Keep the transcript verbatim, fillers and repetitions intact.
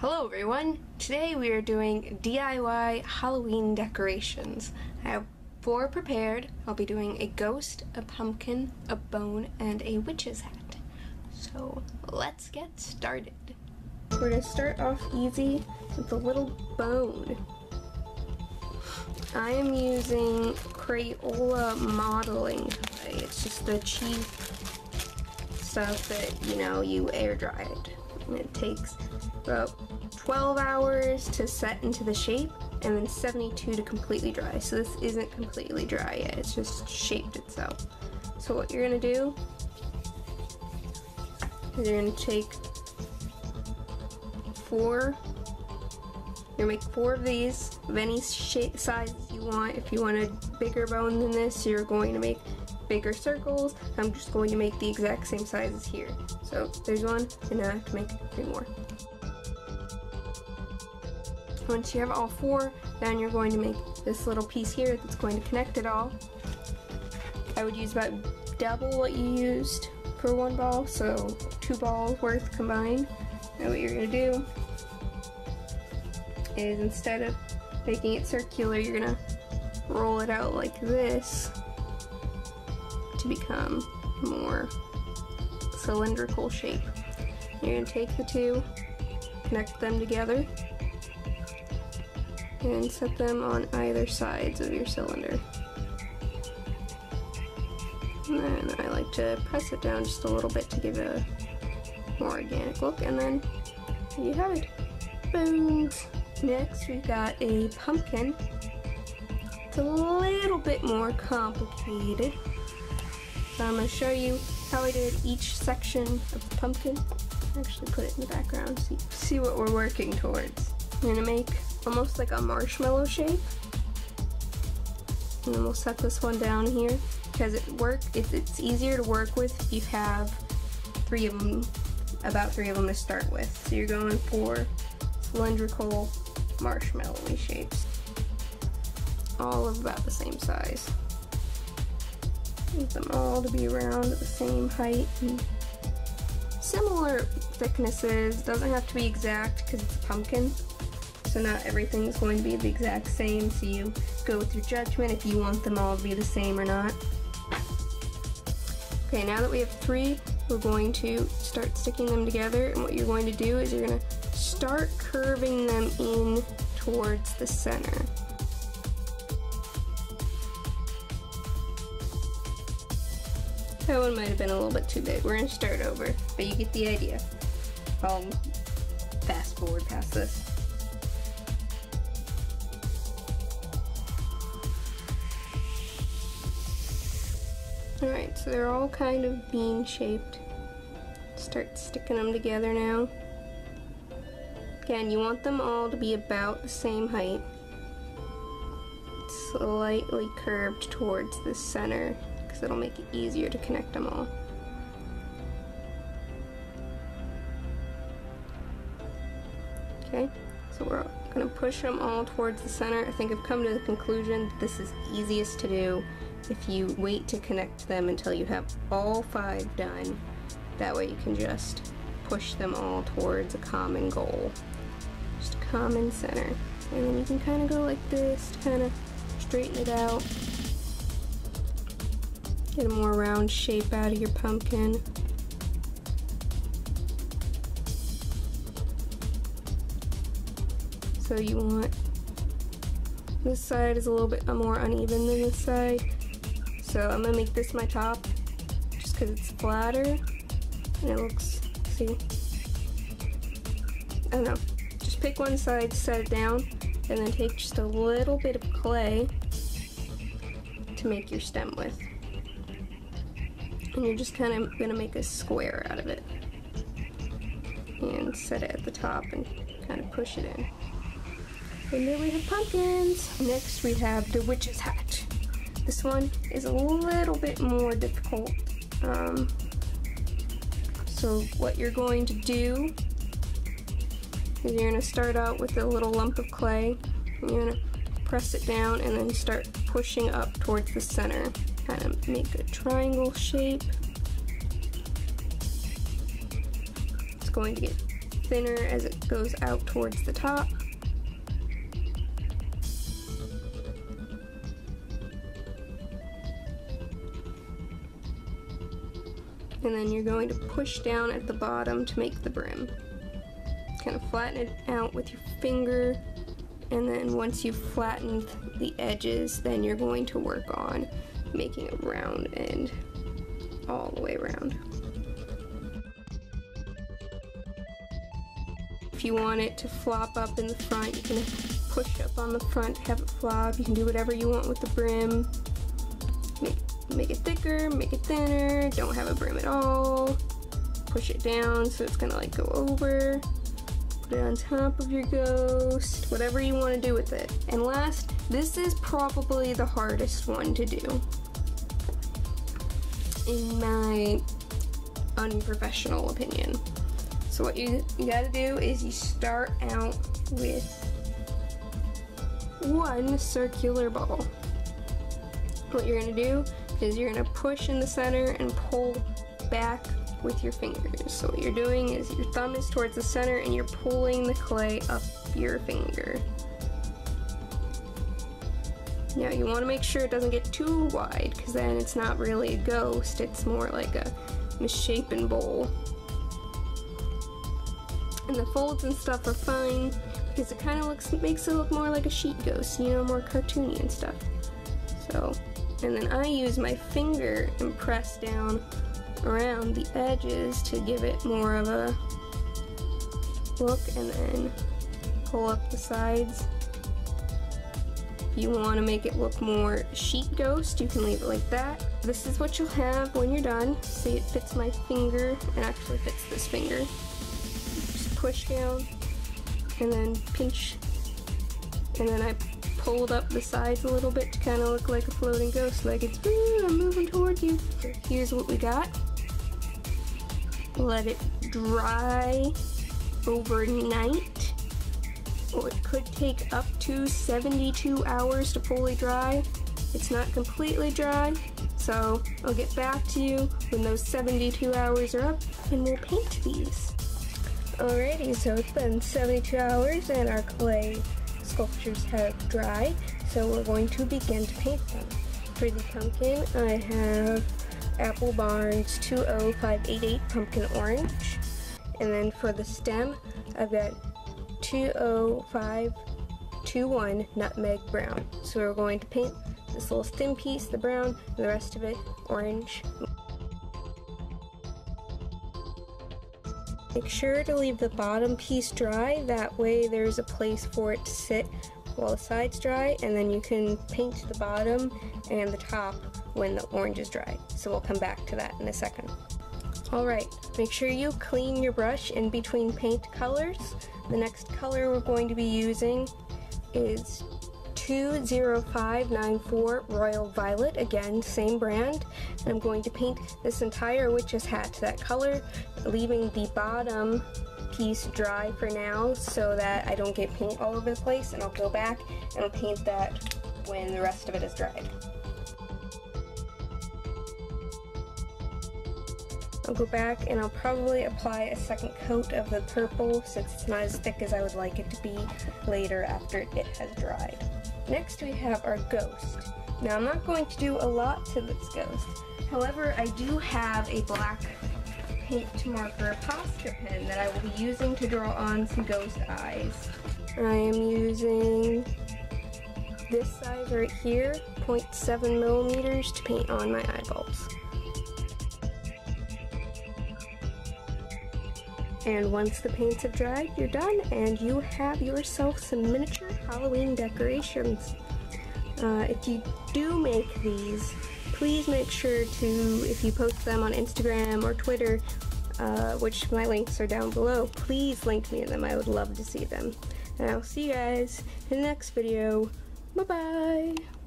Hello everyone! Today we are doing D I Y Halloween decorations. I have four prepared. I'll be doing a ghost, a pumpkin, a bone, and a witch's hat. So let's get started. We're going to start off easy with a little bone. I am using Crayola modeling clay. It's just the cheap stuff that, you know, you air dried. It takes about twelve hours to set into the shape and then seventy-two to completely dry. So this isn't completely dry yet, it's just shaped itself. So what you're going to do is you're going to take four, you're going to make four of these of any shape, size you want. If you want a bigger bone than this, you're going to make bigger circles. I'm just going to make the exact same sizes here. So there's one, and I have to make three more. Once you have all four, then you're going to make this little piece here that's going to connect it all. I would use about double what you used for one ball, so two balls worth combined. Now what you're going to do is, instead of making it circular, you're going to roll it out like this to become more cylindrical shape. You're going to take the two, connect them together, and set them on either sides of your cylinder. And then I like to press it down just a little bit to give it a more organic look, and then there you have it. Boom! Next we've got a pumpkin. It's a little bit more complicated. So I'm going to show you how I did each section of the pumpkin. I'll actually put it in the background so you can see what we're working towards. I'm going to make almost like a marshmallow shape. And then we'll set this one down here because it work, it, it's easier to work with if you have three of them, about three of them to start with. So you're going for cylindrical marshmallowy shapes, all of about the same size. Want them all to be around at the same height and similar thicknesses. Doesn't have to be exact because it's a pumpkin, so not everything is going to be the exact same, so you go with your judgment if you want them all to be the same or not. Okay, now that we have three, we're going to start sticking them together, and what you're going to do is you're going to start curving them in towards the center. That one might have been a little bit too big. We're going to start over, but you get the idea. I'll fast forward past this. Alright, so they're all kind of bean shaped. Start sticking them together now. Again, you want them all to be about the same height. Slightly curved towards the center, because it'll make it easier to connect them all. Okay, so we're going to push them all towards the center. I think I've come to the conclusion that this is easiest to do if you wait to connect them until you have all five done. That way you can just push them all towards a common goal. Just a common center. And then you can kind of go like this to kind of straighten it out. Get a more round shape out of your pumpkin. So you want, this side is a little bit more uneven than this side, so I'm going to make this my top just because it's flatter and it looks, see, I don't know, just pick one side, set it down, and then take just a little bit of clay to make your stem with. And you're just kind of going to make a square out of it and set it at the top and kind of push it in. And there we have pumpkins! Next we have the witch's hat. This one is a little bit more difficult. Um, so what you're going to do is you're going to start out with a little lump of clay, and you're going to press it down and then start pushing up towards the center. Kind of make a triangle shape. It's going to get thinner as it goes out towards the top. And then you're going to push down at the bottom to make the brim. Kind of flatten it out with your finger, and then once you've flattened the edges, then you're going to work on making a round end all the way around. If you want it to flop up in the front, you can push up on the front, have it flop. You can do whatever you want with the brim. Make it thicker, make it thinner, don't have a brim at all, push it down so it's gonna like go over, put it on top of your ghost, whatever you want to do with it. And last, this is probably the hardest one to do. In my unprofessional opinion. So what you, you gotta do is you start out with one circular ball. What you're gonna do is you're gonna push in the center and pull back with your fingers. So what you're doing is your thumb is towards the center and you're pulling the clay up your finger. Now you want to make sure it doesn't get too wide, because then it's not really a ghost, it's more like a misshapen bowl. And the folds and stuff are fine because it kind of looks makes it look more like a sheet ghost, you know, more cartoony and stuff. So. And then I use my finger and press down around the edges to give it more of a look, and then pull up the sides. If you want to make it look more sheet ghost, you can leave it like that. This is what you'll have when you're done. See, it fits my finger, and actually fits this finger. Just push down, and then pinch, and then I pulled up the sides a little bit to kind of look like a floating ghost, like it's I'm moving toward you. Here's what we got. Let it dry overnight. Oh, it could take up to seventy-two hours to fully dry. It's not completely dry, so I'll get back to you when those seventy-two hours are up and we'll paint these. Alrighty, so it's been seventy-two hours and our clay sculptures have dried, so we're going to begin to paint them. For the pumpkin, I have Apple Barnes two oh five eight eight Pumpkin Orange. And then for the stem, I've got two oh five two one Nutmeg Brown. So we're going to paint this little stem piece, the brown, and the rest of it orange. Make sure to leave the bottom piece dry, that way there's a place for it to sit while the sides dry, and then you can paint the bottom and the top when the orange is dry. So we'll come back to that in a second. Alright, make sure you clean your brush in between paint colors. The next color we're going to be using is two oh five nine four Royal Violet, again same brand, and I'm going to paint this entire witch's hat to that color, leaving the bottom piece dry for now so that I don't get paint all over the place, and I'll go back and I'll paint that when the rest of it is dried. I'll go back and I'll probably apply a second coat of the purple since it's not as thick as I would like it to be later after it has dried. Next we have our ghost. Now I'm not going to do a lot to this ghost, however I do have a black paint marker poster pen that I will be using to draw on some ghost eyes. I am using this size right here, zero point seven millimeters, to paint on my eyeballs. And once the paints have dried, you're done, and you have yourself some miniature Halloween decorations. Uh, if you do make these, please make sure to, if you post them on Instagram or Twitter, uh, which my links are down below, please link me to them. I would love to see them. And I'll see you guys in the next video. Bye-bye!